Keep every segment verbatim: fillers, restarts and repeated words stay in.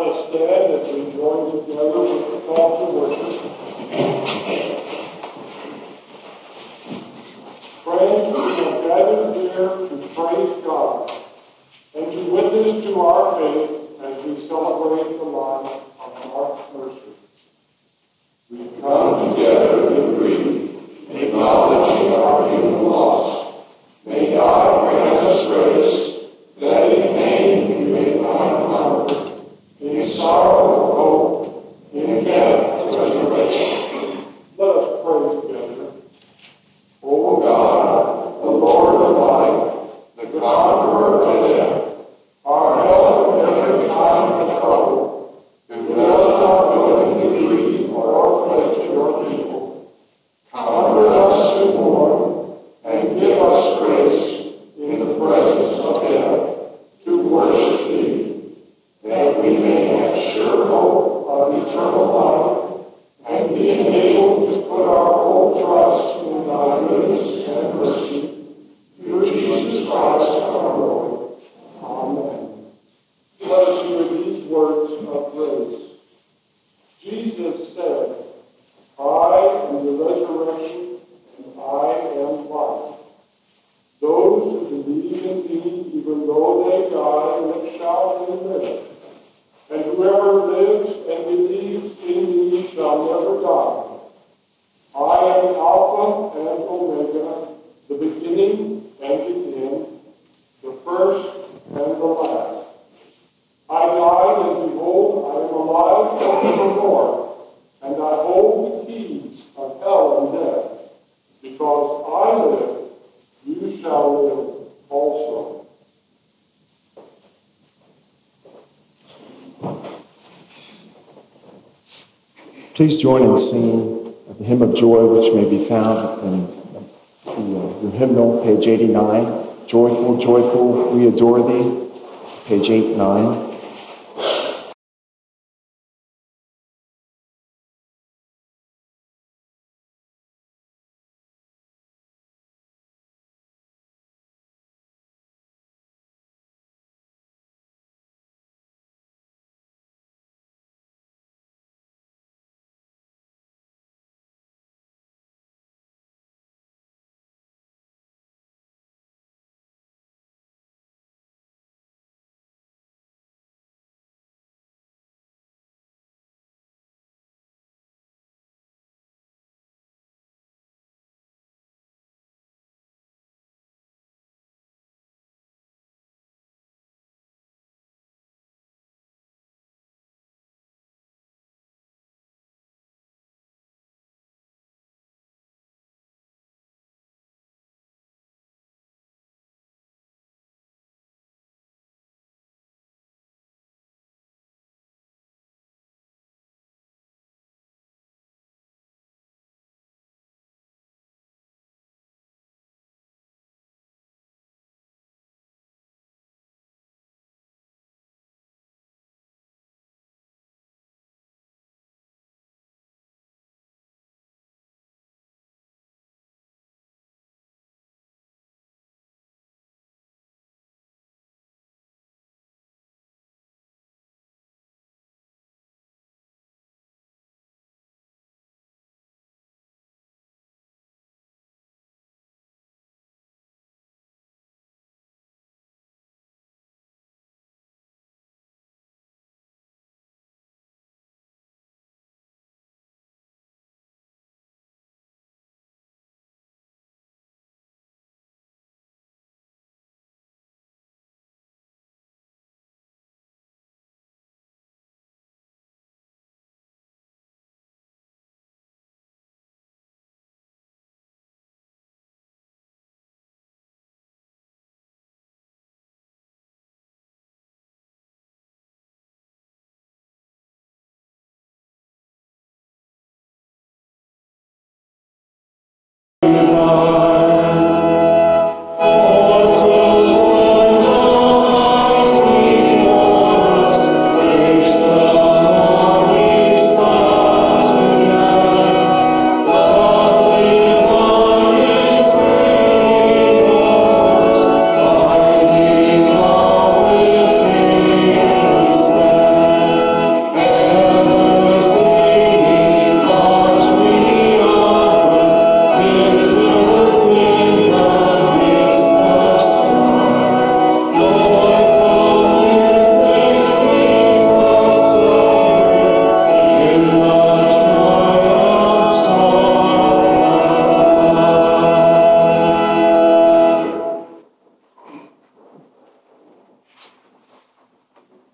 office dead as we joined together with the call to worship. Friends, we have gathered here to praise God and to witness to our faith as we celebrate the life of Mark Mercer. We come together to grieve, acknowledging our human loss. May God grant us grace that in pain we may find comfort, in sorrow hope, in death resurrection. Let us pray together. O God, the Lord of life, the conqueror of death, our help in every time of trouble, who does not go into grief or oppress your people. Comfort us to mourn, and give us grace in the presence of death to worship thee, that we may have sure hope of eternal life, and be enabled to put our whole trust in thy goodness and mercy, through Jesus Christ our Lord. Amen. Let us hear these words of grace. Jesus said, I am the resurrection and I am life. Those who believe in me, even though they die, they shall live. And whoever lives and believes in me shall never die. I am Alpha and Omega, the beginning and the end, the first and the last. I died, and behold, I am alive forevermore, and I hold the keys of hell and death. Because I live, you shall live also. Please join in singing the hymn of joy, which may be found in your hymnal, page eighty-nine. Joyful, joyful, we adore thee, page eight nine.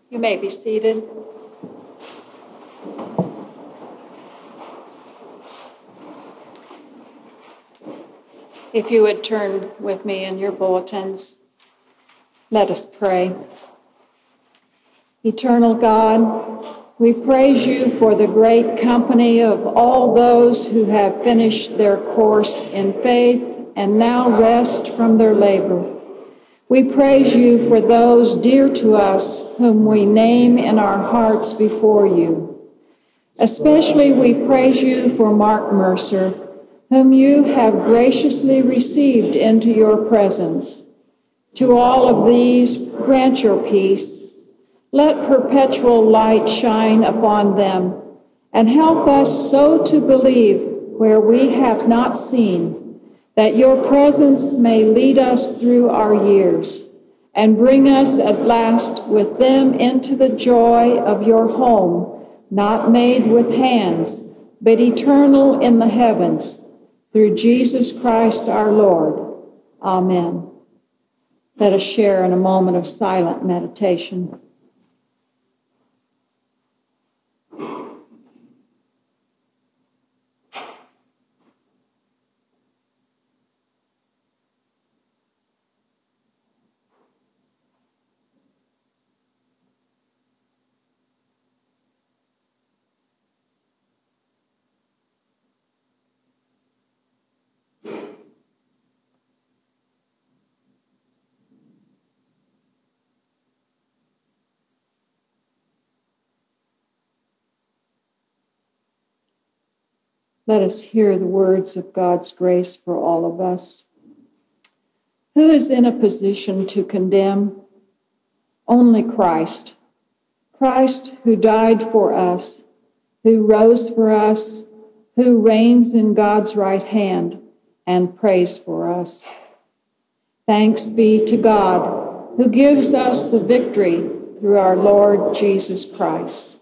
You may be seated. If you would turn with me in your bulletins, let us pray. Eternal God, we praise you for the great company of all those who have finished their course in faith and now rest from their labor. We praise you for those dear to us whom we name in our hearts before you. Especially we praise you for Mark Mercer, whom you have graciously received into your presence. To all of these, grant your peace. Let perpetual light shine upon them, and help us so to believe where we have not seen, that your presence may lead us through our years, and bring us at last with them into the joy of your home, not made with hands, but eternal in the heavens, through Jesus Christ our Lord. Amen. Let us share in a moment of silent meditation. Let us hear the words of God's grace for all of us. Who is in a position to condemn? Only Christ. Christ who died for us, who rose for us, who reigns in God's right hand and prays for us. Thanks be to God, who gives us the victory through our Lord Jesus Christ.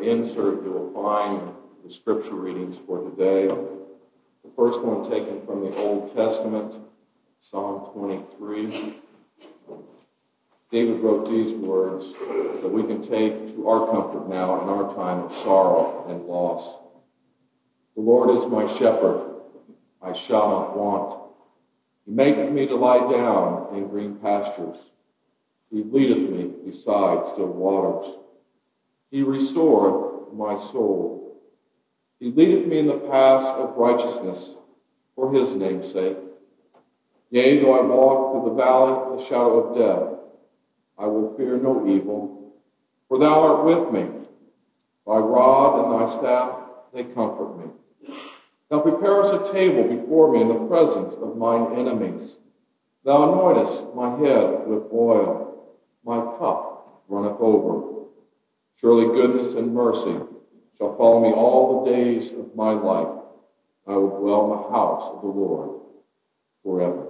Insert, you will find the scripture readings for today. The first one taken from the Old Testament, Psalm twenty-three. David wrote these words that we can take to our comfort now in our time of sorrow and loss. The Lord is my shepherd, I shall not want. He maketh me to lie down in green pastures. He leadeth me beside still waters. He restoreth my soul. He leadeth me in the paths of righteousness for his name's sake. Yea, though I walk through the valley of the shadow of death, I will fear no evil, for thou art with me. Thy rod and thy staff, they comfort me. Thou preparest a table before me in the presence of mine enemies. Thou anointest my head with oil. My cup runneth over. Surely goodness and mercy shall follow me all the days of my life. I will dwell in the house of the Lord forever.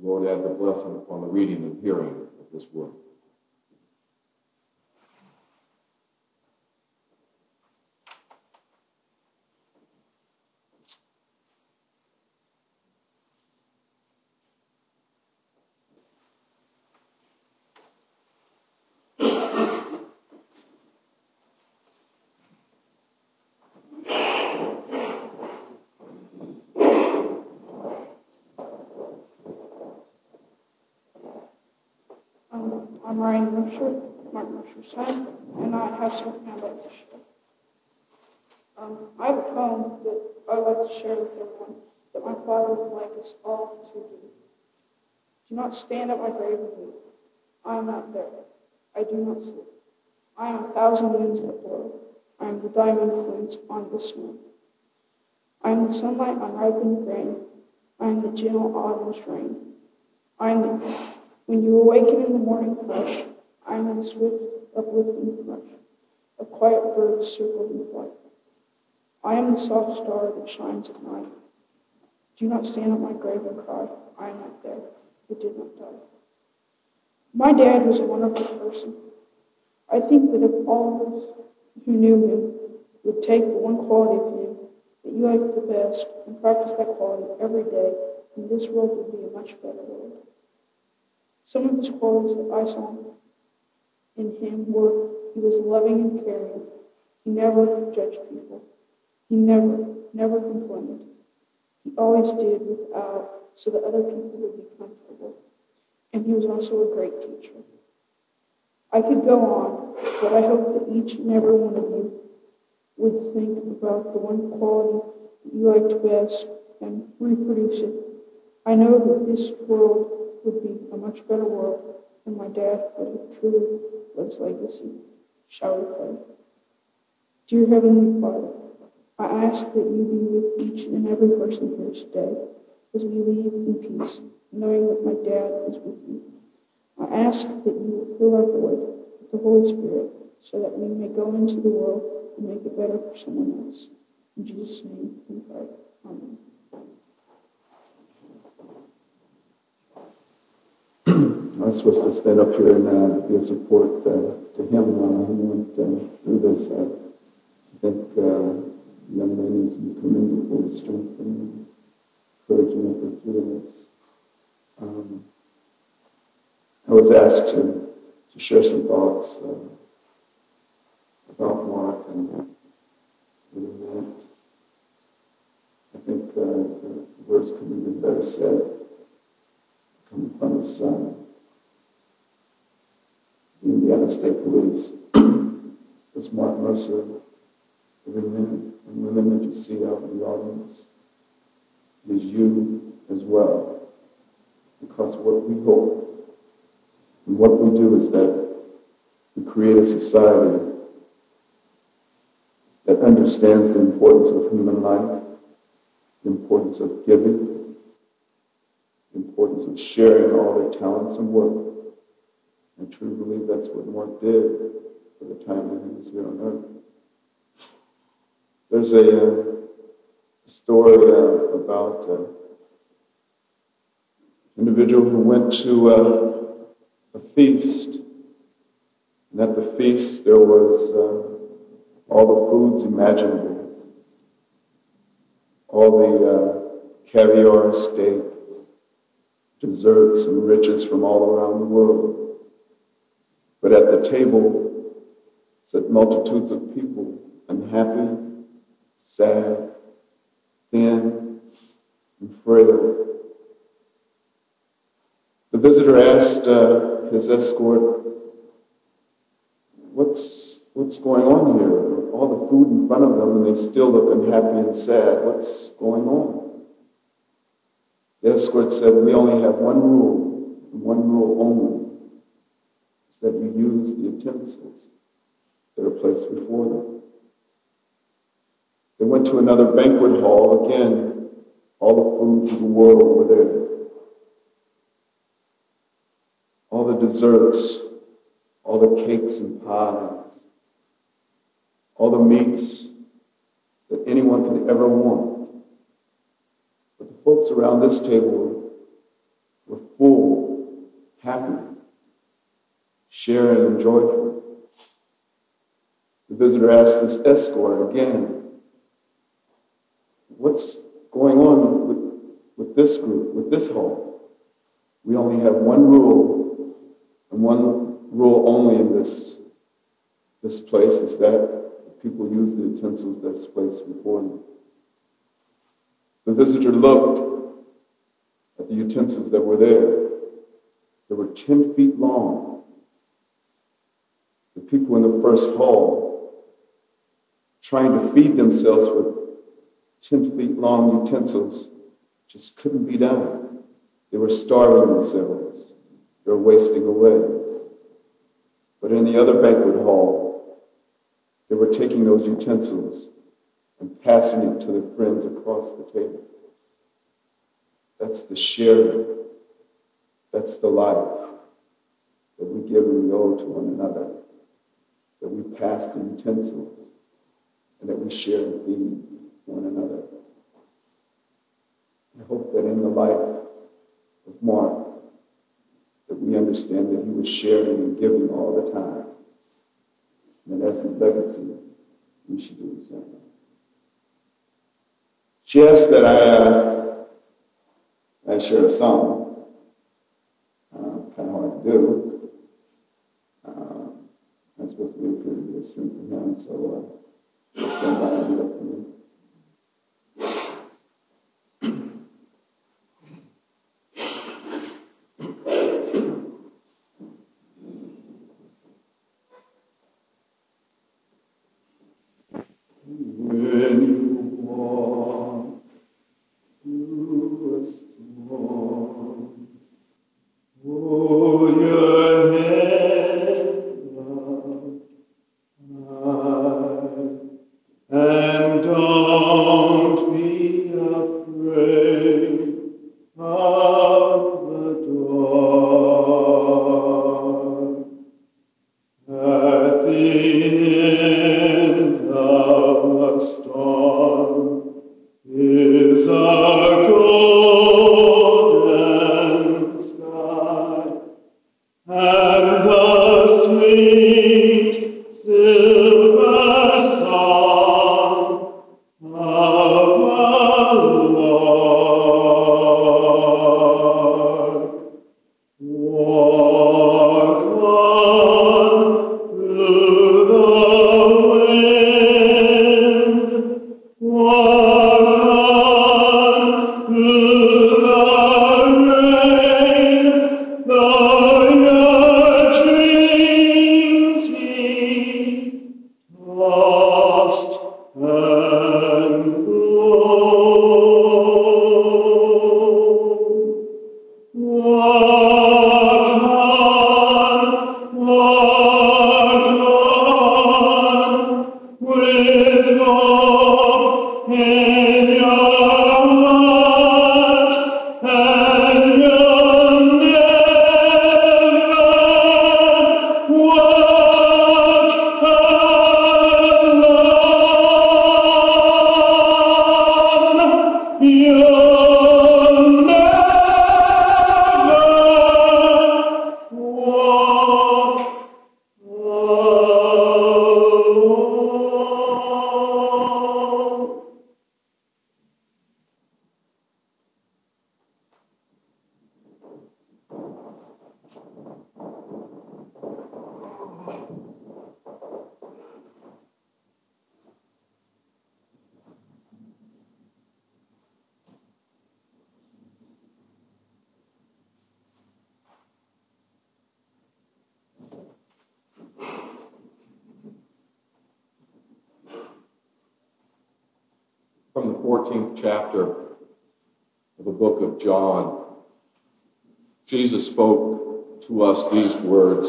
The Lord add the blessing upon the reading and hearing of this word. I'm Ryan Mercer, Mark Mercer's son, and I have served my life this year. Um, I was told that I would like to share with everyone that my father would like us all to do. Do not stand at my grave with me. I am not there. I do not sleep. I am a thousand moons that blow. I am the diamond flint on the snow. I am the sunlight on ripened grain. I am the gentle autumn's rain. I am the, when you awaken in the morning fresh, I am the swift uplifting thrush of quiet birds circled in flight. I am the soft star that shines at night. Do not stand at my grave and cry. I am not there. It did not die. My dad was a wonderful person. I think that if all of us who knew him would take the one quality of him that you like the best and practice that quality every day, then this world would be a much better world. Some of his qualities that I saw in him were he was loving and caring. He never judged people. He never, never complained. He always did without so that other people would be comfortable. And he was also a great teacher. I could go on, but I hope that each and every one of you would think about the one quality that you liked best and reproduce it. I know that this world would be a much better world than my dad would have truly left legacy. Shall we pray? Dear Heavenly Father, I ask that you be with each and every person here today as we leave in peace, knowing that my dad is with you. I ask that you fill our void with the Holy Spirit so that we may go into the world and make it better for someone else. In Jesus' name we pray. Amen. I was supposed to stand up here and uh, give support uh, to him while uh, he went uh, through this. Uh, I think uh, young man needs to be commended for his strength and encouraging effort through this. Um, I was asked to, to share some thoughts uh, about Mark and doing that. I think uh, the words could have been better said coming from his son. The Indiana State Police was Mark Mercer, every man and women that you see out in the audience is you as well. Because what we hope and what we do is that we create a society that understands the importance of human life, the importance of giving, the importance of sharing all their talents and work. I truly believe that's what Mark did for the time that he was here on earth. There's a uh, story uh, about an uh, individual who went to uh, a feast, and at the feast there was Uh, all the foods imaginable, all the uh, caviar, steak, desserts and riches from all around the world. But at the table sat multitudes of people, unhappy, sad, thin, and frail. The visitor asked uh, his escort, What's What's going on here? All the food in front of them, and they still look unhappy and sad. What's going on? The escort said, we only have one rule, and one rule only. It's that you use the utensils that are placed before them. They went to another banquet hall. Again, all the foods of the world were there. All the desserts, all the cakes and pies, all the meats that anyone could ever want. But the folks around this table were full, happy, sharing and joyful. The visitor asked this escort again, what's going on with, with this group, with this hall? We only have one rule, and one rule only in this, this place is that people use the utensils that's placed before them. The visitor looked at the utensils that were there. They were ten feet long. The people in the first hall trying to feed themselves with ten feet long utensils just couldn't be done. They were starving themselves. They were wasting away. But in the other banquet hall, they were taking those utensils and passing it to their friends across the table. That's the sharing. That's the life that we give and we owe to one another, that we pass the utensils, and that we share and feed one another. I hope that in the life of Mark, that we understand that he was sharing and giving all the time. And that as his legacy, we should do the same. She asked that I, uh, I share a song. Um, kind of hard to do. Um, that's supposed to be a pretty good thing for him, so uh, let's stand by and do that for me. fourteenth chapter of the book of John, Jesus spoke to us these words: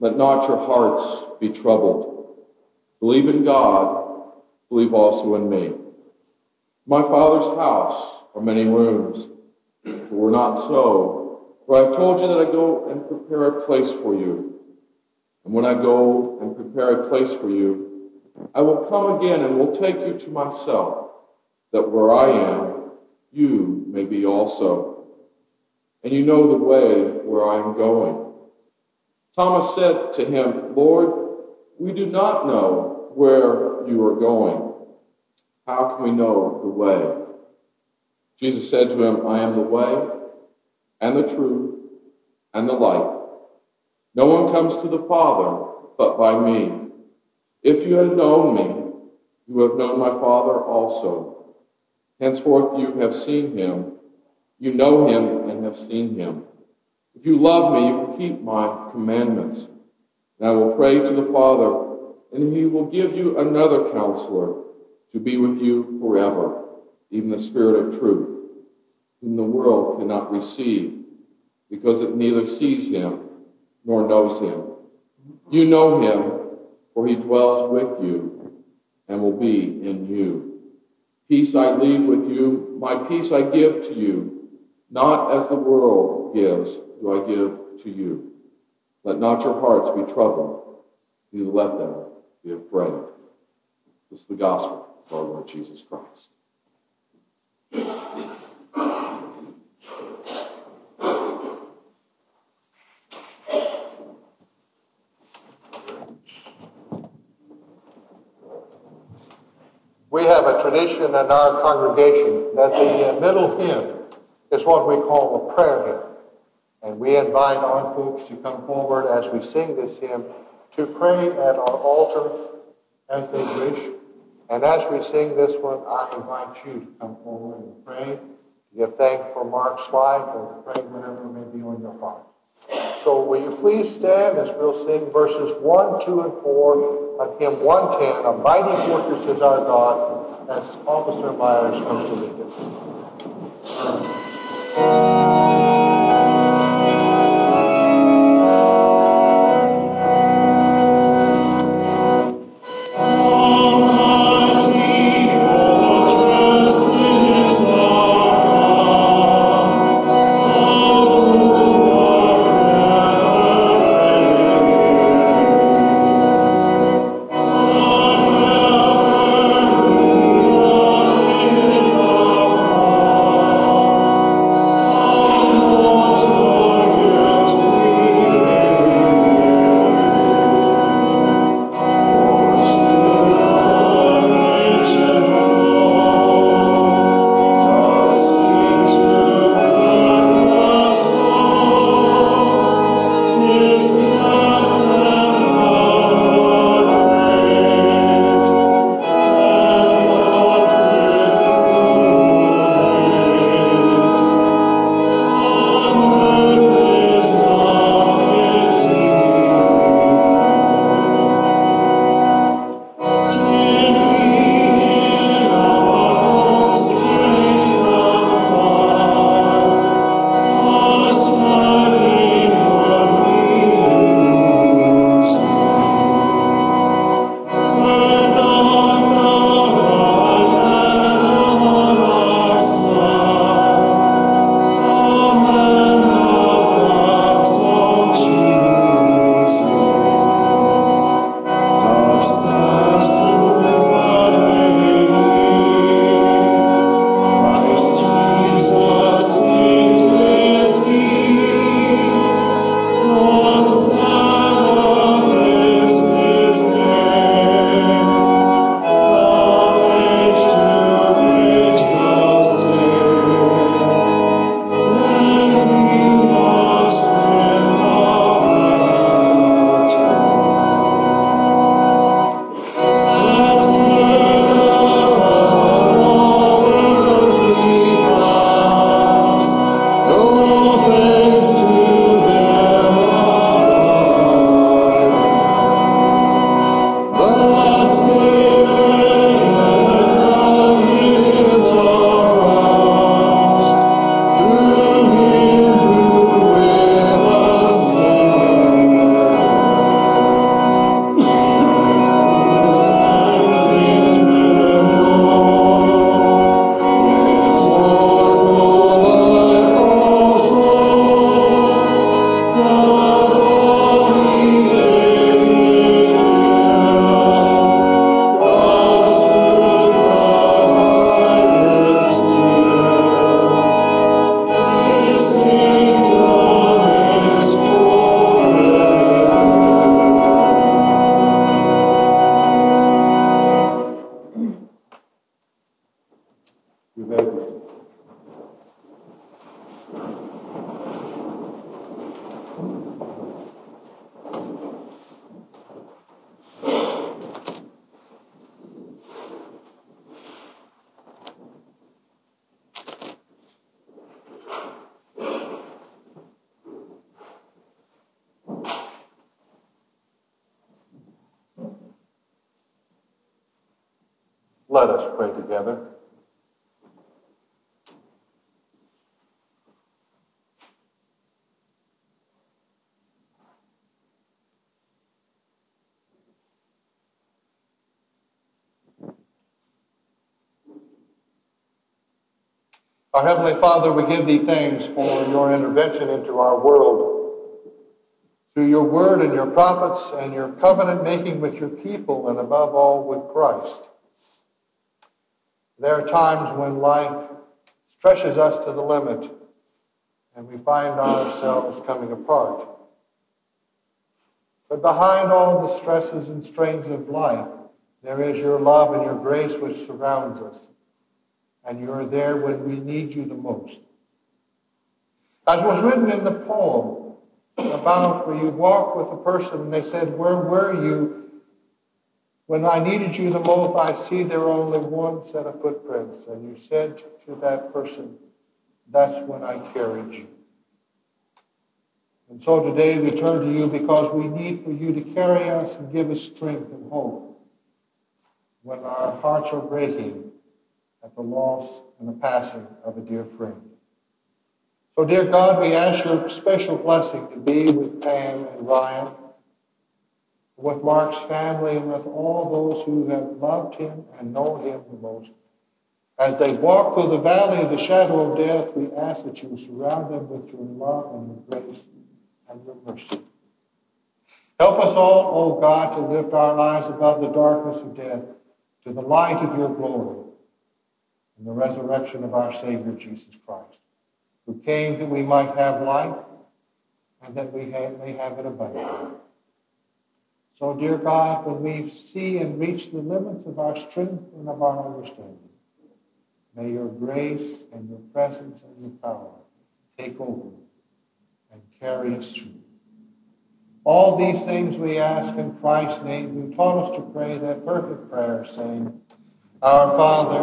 "Let not your hearts be troubled. Believe in God, believe also in me. My Father's house are many rooms. If it were not so, for I have told you that I go and prepare a place for you. And when I go and prepare a place for you, I will come again and will take you to myself, that where I am, you may be also. And you know the way where I am going." Thomas said to him, "Lord, we do not know where you are going. How can we know the way?" Jesus said to him, "I am the way and the truth and the light. No one comes to the Father but by me. If you have known me, you have known my Father also. Henceforth you have seen him. You know him and have seen him. If you love me, you will keep my commandments. And I will pray to the Father, and he will give you another counselor to be with you forever, even the Spirit of truth, whom the world cannot receive, because it neither sees him nor knows him. You know him, for he dwells with you and will be in you. Peace I leave with you, my peace I give to you, not as the world gives do I give to you. Let not your hearts be troubled, neither let them be afraid. This is the gospel of our Lord Jesus Christ. We have a tradition in our congregation that the middle hymn is what we call a prayer hymn. And we invite our folks to come forward as we sing this hymn to pray at our altar as they wish. And as we sing this one, I invite you to come forward and pray, to give thanks for Mark's life, or pray whatever may be on your heart. So will you please stand as we'll sing verses one, two, and four of hymn one ten, A Mighty Fortress is Our God, as Officer Myers comes to lead us. Let us pray together. Our Heavenly Father, we give Thee thanks for Your intervention into our world. Through Your Word and Your prophets and Your covenant making with Your people and above all with Christ. There are times when life stretches us to the limit and we find ourselves coming apart. But behind all the stresses and strains of life, there is Your love and Your grace which surrounds us. And You are there when we need You the most. As was written in the poem about where you walked with a person and they said, "Where were you? When I needed you the most, I see there only one set of footprints." And you said to that person, "That's when I carried you." And so today we turn to You because we need for You to carry us and give us strength and hope when our hearts are breaking at the loss and the passing of a dear friend. So, dear God, we ask Your special blessing to be with Pam and Ryan, with Mark's family, and with all those who have loved him and known him the most. As they walk through the valley of the shadow of death, we ask that You surround them with Your love and Your grace and Your mercy. Help us all, O God, to lift our lives above the darkness of death to the light of Your glory, and the resurrection of our Savior, Jesus Christ, who came that we might have life and that we may have it abundantly. So, dear God, when we see and reach the limits of our strength and of our understanding, may Your grace and Your presence and Your power take over and carry us through. All these things we ask in Christ's name, who taught us to pray that perfect prayer, saying, "Our Father,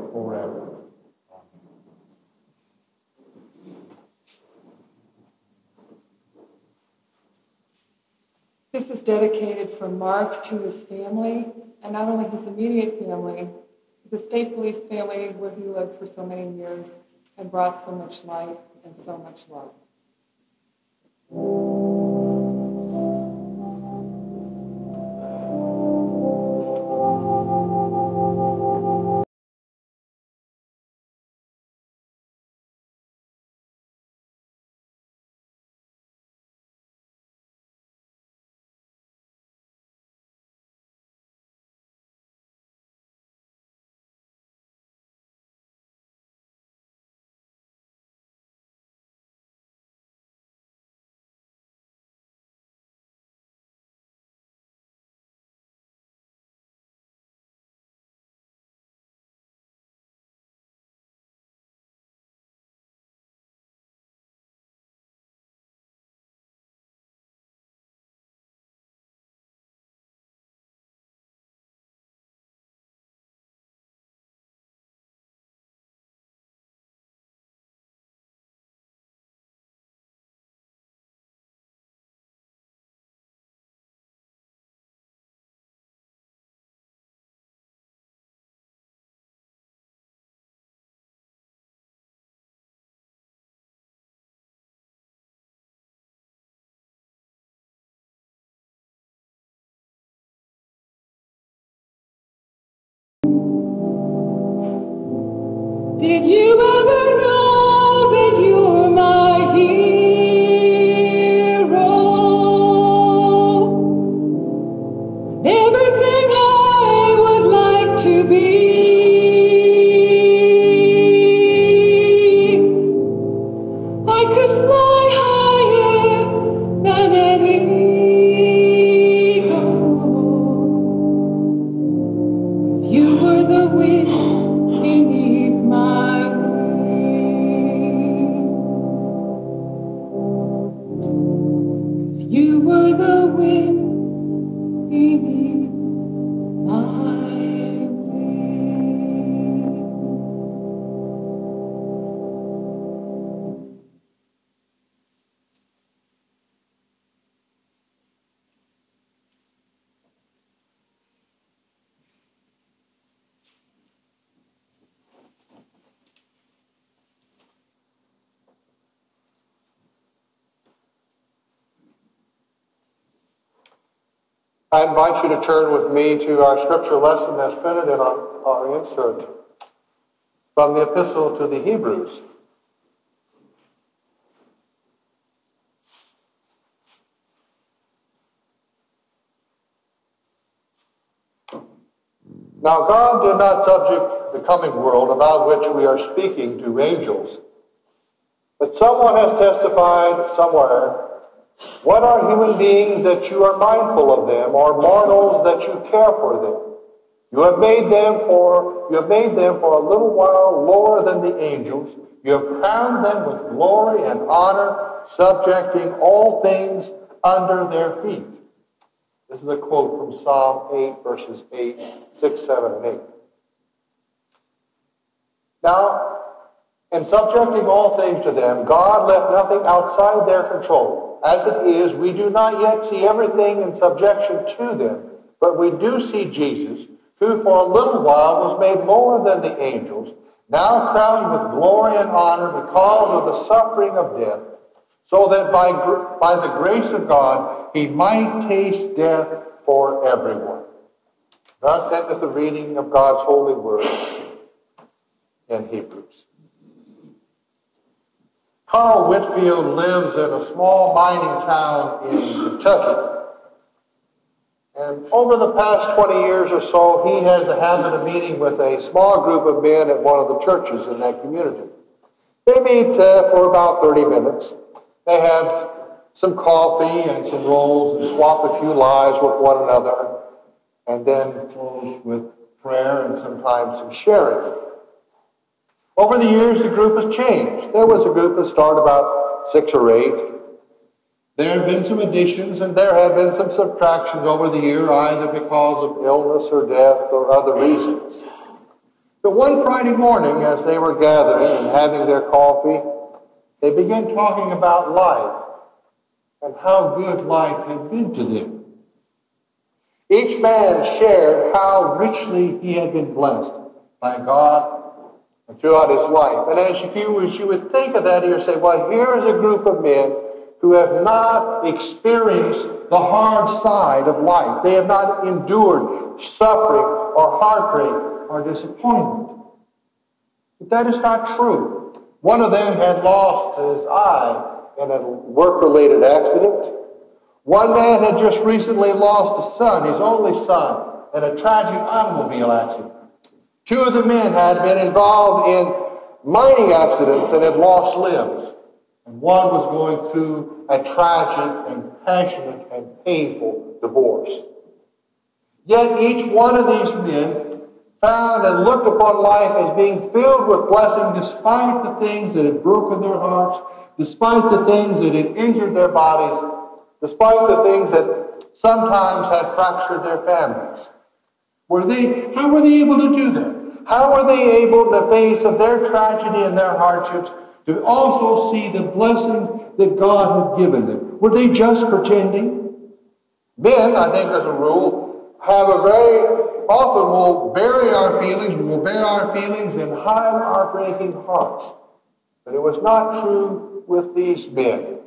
forever." This is dedicated from Mark to his family, and not only his immediate family, the state police family where he lived for so many years and brought so much light and so much love. Did you ever know that you were my hero? Everything I would like to be. I could fly higher than an eagle. You were the wind I invite you to turn with me to our scripture lesson that's printed in our, our insert from the Epistle to the Hebrews. Now God did not subject the coming world about which we are speaking to angels, but someone has testified somewhere, "What are human beings that you are mindful of them, or mortals that you care for them? You have made them for you have made them for a little while lower than the angels. You have crowned them with glory and honor, subjecting all things under their feet." This is a quote from Psalm eight, verses eight, six, seven, and eight. Now, in subjecting all things to them, God left nothing outside their control. As it is, we do not yet see everything in subjection to them, but we do see Jesus, who for a little while was made lower than the angels, now crowned with glory and honor because of the suffering of death, so that by, by the grace of God he might taste death for everyone. Thus endeth the reading of God's holy word in Hebrews. Carl Whitfield lives in a small mining town in Kentucky. And over the past twenty years or so, he has a habit of meeting with a small group of men at one of the churches in that community. They meet uh, for about thirty minutes. They have some coffee and some rolls and swap a few lies with one another, and then close with prayer and sometimes some sharing. Over the years, the group has changed. There was a group that started about six or eight. There have been some additions, and there have been some subtractions over the year, either because of illness or death or other reasons. But one Friday morning, as they were gathering and having their coffee, they began talking about life and how good life had been to them. Each man shared how richly he had been blessed by God throughout his life. And as you, as you would think of that, you would say, well, here is a group of men who have not experienced the hard side of life. They have not endured suffering or heartbreak or disappointment. But that is not true. One of them had lost his eye in a work-related accident. One man had just recently lost a son, his only son, in a tragic automobile accident. Two of the men had been involved in mining accidents and had lost limbs. And one was going through a tragic and passionate and painful divorce. Yet each one of these men found and looked upon life as being filled with blessing despite the things that had broken their hearts, despite the things that had injured their bodies, despite the things that sometimes had fractured their families. Were they, how were they able to do that? How were they able, in the face of their tragedy and their hardships, to also see the blessings that God had given them? Were they just pretending? Men, I think as a rule, have a very, often will bury our feelings, we will bear our feelings and hide our breaking hearts. But it was not true with these men.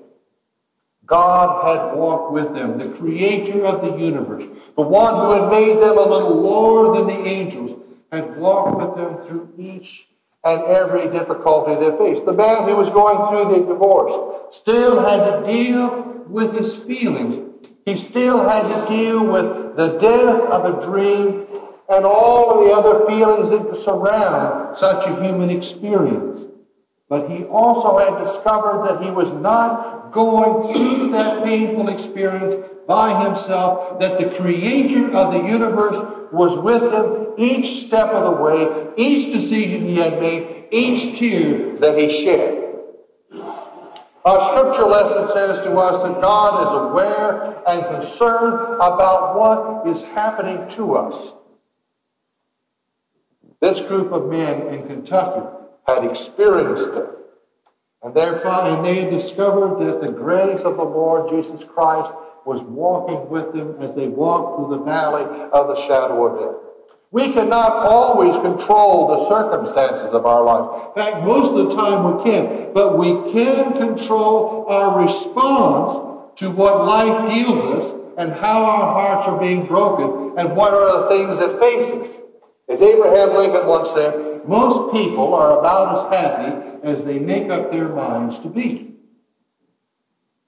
God had walked with them, the creator of the universe, the one who had made them a little lower than the angels, had walked with them through each and every difficulty they faced. The man who was going through the divorce still had to deal with his feelings. He still had to deal with the death of a dream and all of the other feelings that surround such a human experience. But he also had discovered that he was not going through that painful experience by himself, that the creator of the universe was with him each step of the way, each decision he had made, each tear that he shed. Our scripture lesson says to us that God is aware and concerned about what is happening to us. This group of men in Kentucky had experienced that. And therefore, and they discovered that the grace of the Lord Jesus Christ was walking with them as they walked through the valley of the shadow of death. We cannot always control the circumstances of our life. In fact, most of the time we can. But we can control our response to what life deals us and how our hearts are being broken and what are the things that face us. As Abraham Lincoln once said, most people are about as happy as they make up their minds to be.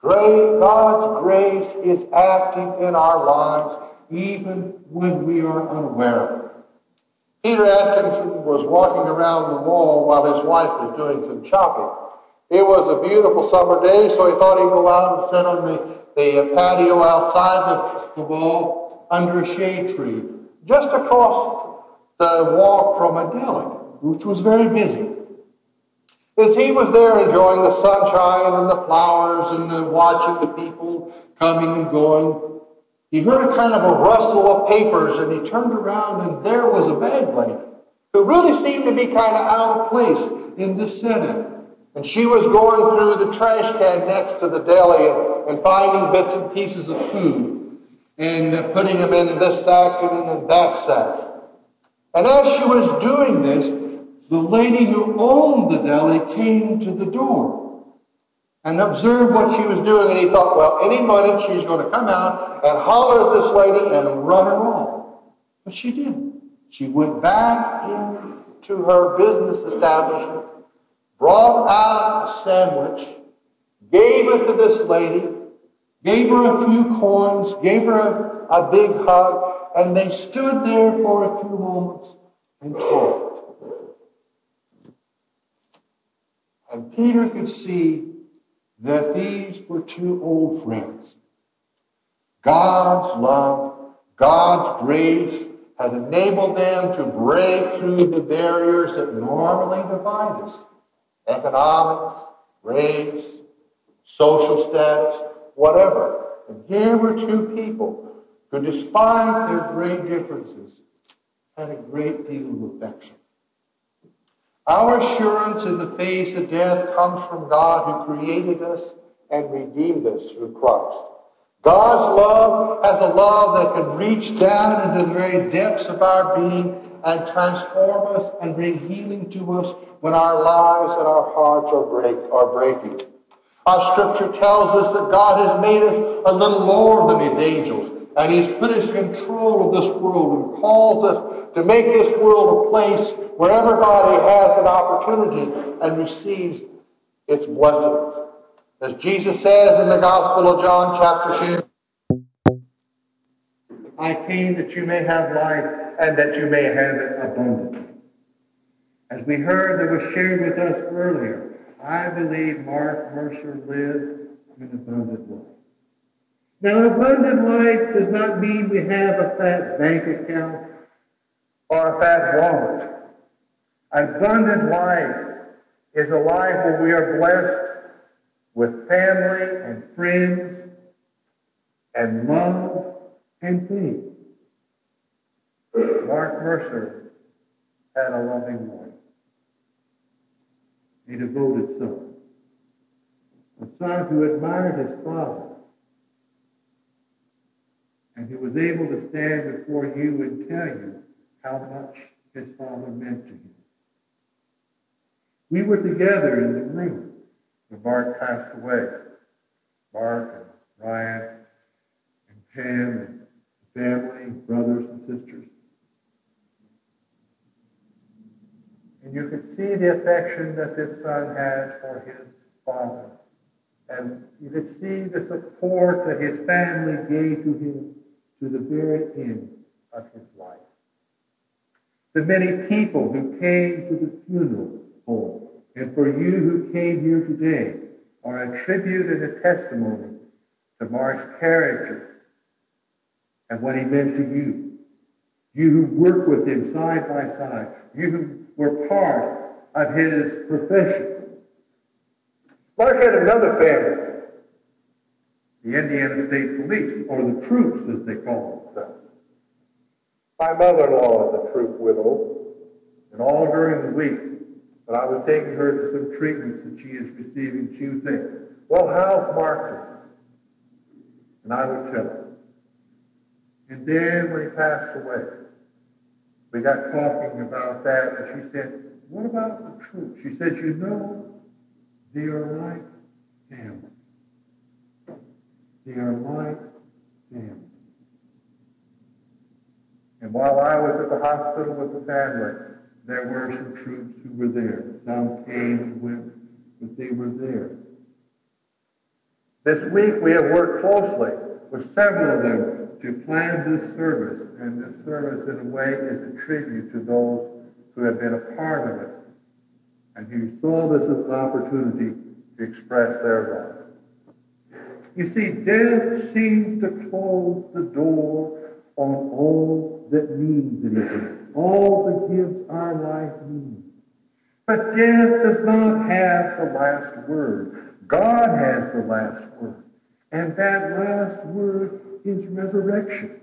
God's grace is acting in our lives even when we are unaware of it. Peter Atkinson was walking around the mall while his wife was doing some shopping. It was a beautiful summer day, so he thought he'd go out and sit on the, the patio outside the, the mall under a shade tree, just across the walk from a deli, which was very busy. As he was there enjoying the sunshine and the flowers and the watching the people coming and going, he heard a kind of a rustle of papers, and he turned around, and there was a bag lady who really seemed to be kind of out of place in this setting. And she was going through the trash can next to the deli and, and finding bits and pieces of food and uh, putting them in this sack and in that sack. And as she was doing this, the lady who owned the deli came to the door and observed what she was doing, and he thought, well, any minute she's going to come out and holler at this lady and run her off. But she didn't. She went back into her business establishment, brought out a sandwich, gave it to this lady, gave her a few coins, gave her a, a big hug, and they stood there for a few moments and talked. And Peter could see that these were two old friends. God's love, God's grace had enabled them to break through the barriers that normally divide us. Economics, race, social status, whatever. And here were two people who, despite their great differences, had a great deal of affection. Our assurance in the face of death comes from God who created us and redeemed us through Christ. God's love has a love that can reach down into the very depths of our being and transform us and bring healing to us when our lives and our hearts are, break, are breaking. Our scripture tells us that God has made us a little lower than his angels, and he's put us in control of this world and calls us to make this world a place where everybody has an opportunity and receives its blessings. As Jesus says in the Gospel of John, chapter ten, I came that you may have life and that you may have it abundantly. As we heard that was shared with us earlier, I believe Mark Mercer lived an abundant life. Now, an abundant life does not mean we have a fat bank account or a fat wallet. Abundant life is a life where we are blessed with family and friends and love and faith. Mark Mercer had a loving wife, a devoted son, a son who admired his father and who was able to stand before you and tell you how much his father meant to him. We were together in the room when Mark passed away. Mark and Ryan and Pam and family, brothers and sisters. And you could see the affection that this son had for his father. And you could see the support that his family gave to him to the very end of his life. The many people who came to the funeral home, and for you who came here today, are a tribute and a testimony to Mark's character and what he meant to you. You who worked with him side by side, you who were part of his profession. Mark had another family, the Indiana State Police, or the troops as they call themselves. My mother-in-law is a troop widow, and all during the week, but I was taking her to some treatments that she is receiving. She would say, well, how's Mark doing? And I would tell her. And then when he passed away, we got talking about that, and she said, what about the troops? She said, you know, they are like family. They are like team. And while I was at the hospital with the family, there were some troops who were there. Some came and went, but they were there. This week we have worked closely with several of them to plan this service, and this service in a way is a tribute to those who have been a part of it and who saw this as an opportunity to express their love. You see, death seems to close the door on all that means anything. All that gives our life meaning. But death does not have the last word. God has the last word. And that last word is resurrection.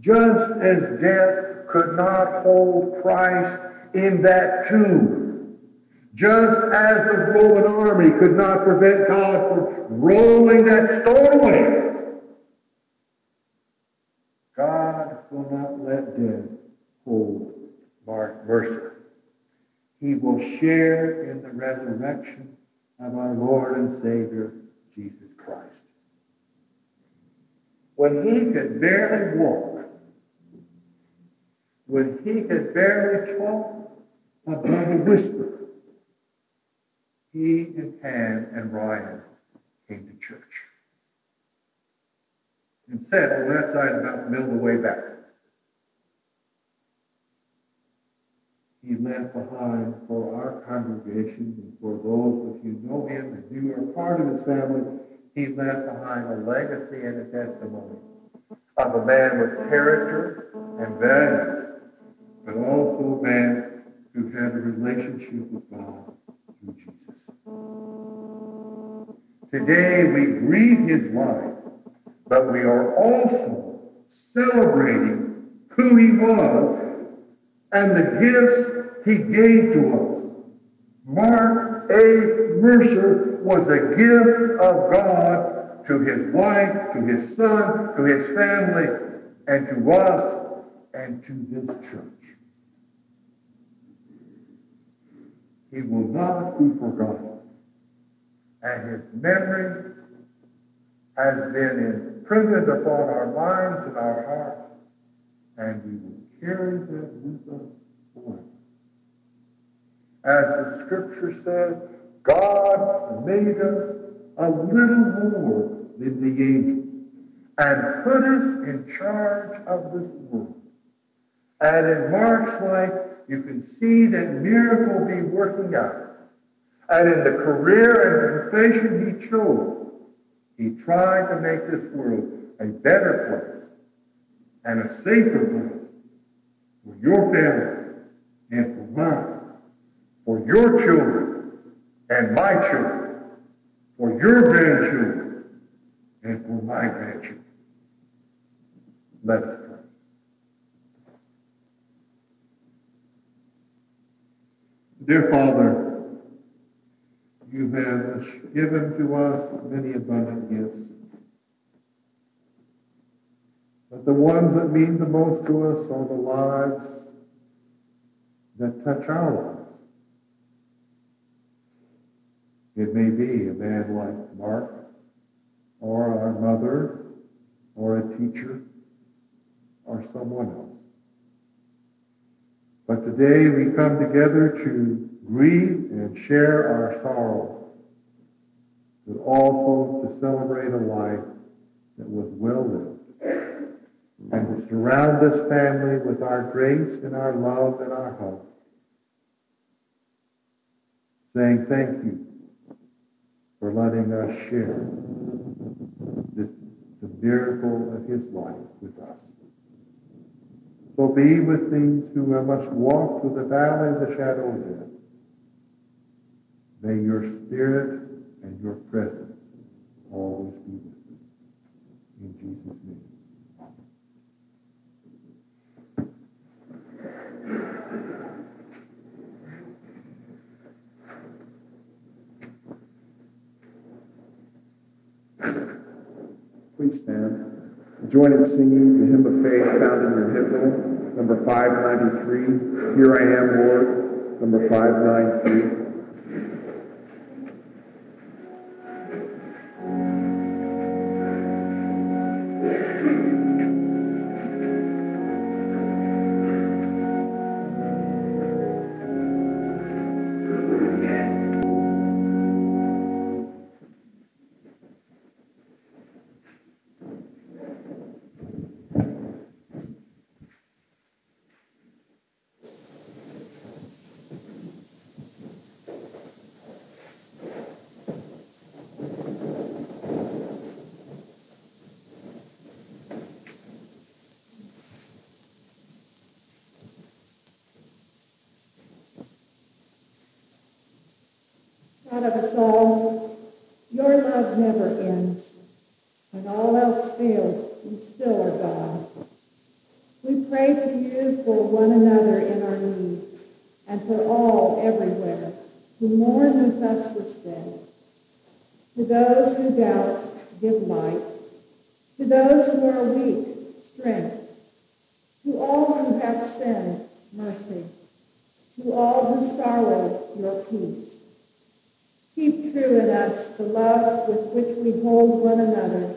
Just as death could not hold Christ in that tomb, just as the Roman army could not prevent God from rolling that stone away, God will not let death hold Mark Mercer. He will share in the resurrection of our Lord and Savior, Jesus Christ. When he could barely walk, when he could barely talk above a whisper, he and Pam and Ryan came to church and sat on that side about the middle of the way back. He left behind for our congregation and for those of you who know him and you are part of his family, he left behind a legacy and a testimony of a man with character and values, but also a man who had a relationship with God through Jesus. Today we grieve his life, but we are also celebrating who he was and the gifts he gave to us. Mark A. Mercer was a gift of God to his wife, to his son, to his family, and to us, and to this church. He will not be forgotten. And his memory has been imprinted upon our minds and our hearts, and we will carry that with us forever. As the scripture says, God made us a little more than the angels and put us in charge of this world. And in Mark's life, you can see that miracle be working out. And in the career and profession he chose, he tried to make this world a better place and a safer place. For your family, and for mine, for your children, and my children, for your grandchildren, and for my grandchildren. Let us pray. Dear Father, you have given to us many abundant gifts, but the ones that mean the most to us are the lives that touch our lives. It may be a man like Mark, or our mother, or a teacher, or someone else. But today we come together to grieve and share our sorrow, but also to celebrate a life that was well lived, and to surround this family with our grace and our love and our hope, saying thank you for letting us share this, the miracle of his life with us. So be with these who must walk through the valley of the shadow of death. May your spirit and your presence always be with them. In Jesus' name. Please stand. Join in singing the hymn of faith found in your hymnal, number five ninety-three. Here I am, Lord, number five ninety-three. out of us all. Your love never ends. When all else fails, you still are God. We pray to you for one another in our need, and for all everywhere who mourn with us this day. To those who doubt, give light. To those who are weak, strength. To all who have sinned, mercy. To all who sorrow, your peace. Keep true in us the love with which we hold one another.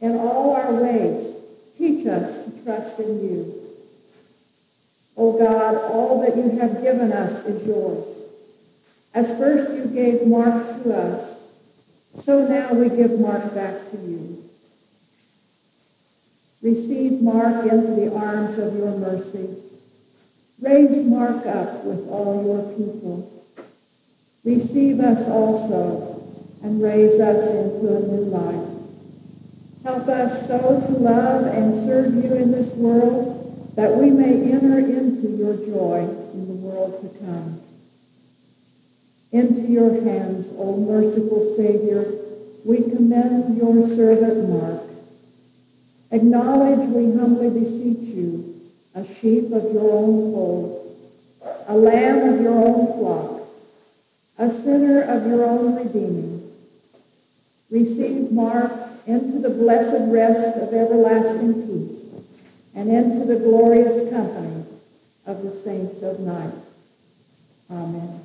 In all our ways, teach us to trust in you. O God, all that you have given us is yours. As first you gave Mark to us, so now we give Mark back to you. Receive Mark into the arms of your mercy. Raise Mark up with all your people. Receive us also, and raise us into a new life. Help us so to love and serve you in this world that we may enter into your joy in the world to come. Into your hands, O merciful Savior, we commend your servant Mark. Acknowledge, we humbly beseech you, a sheep of your own fold, a lamb of your own flock, a sinner of your own redeeming. Receive Mark into the blessed rest of everlasting peace and into the glorious company of the saints of night. Amen.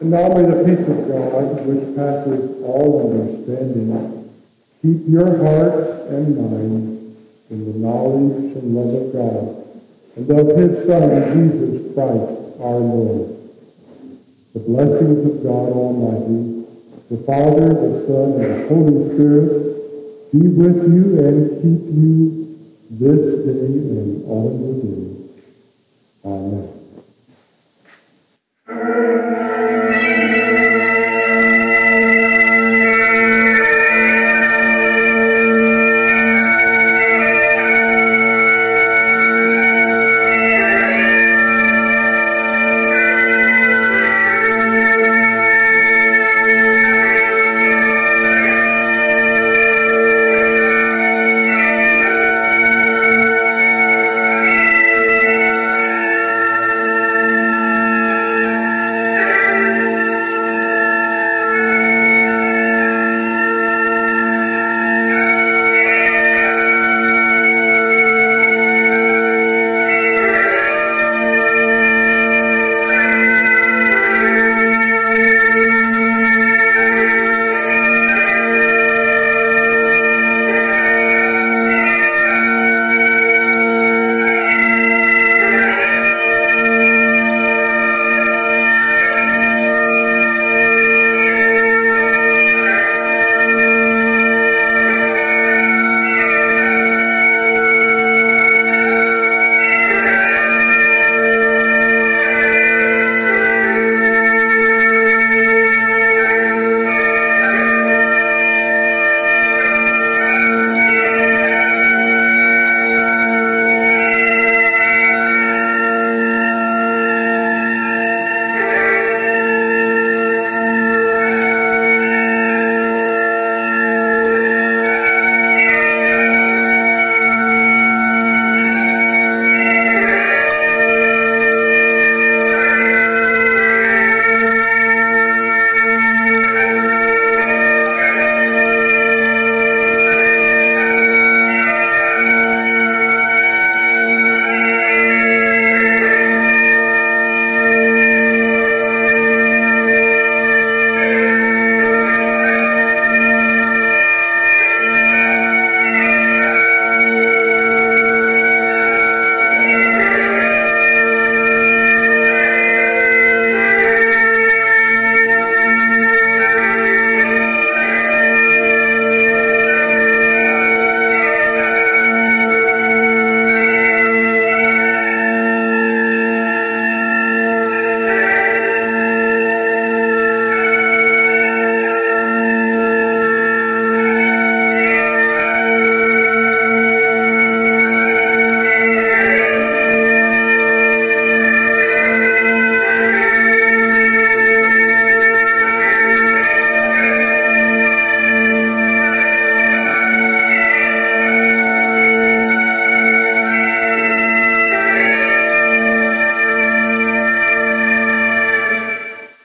And now may the peace of God, which passes all understanding, keep your hearts and minds in the knowledge and love of God, and of his Son, Jesus Christ, our Lord. The blessings of God Almighty, the Father, the Son, and the Holy Spirit, be with you and keep you this day and all your days. Amen.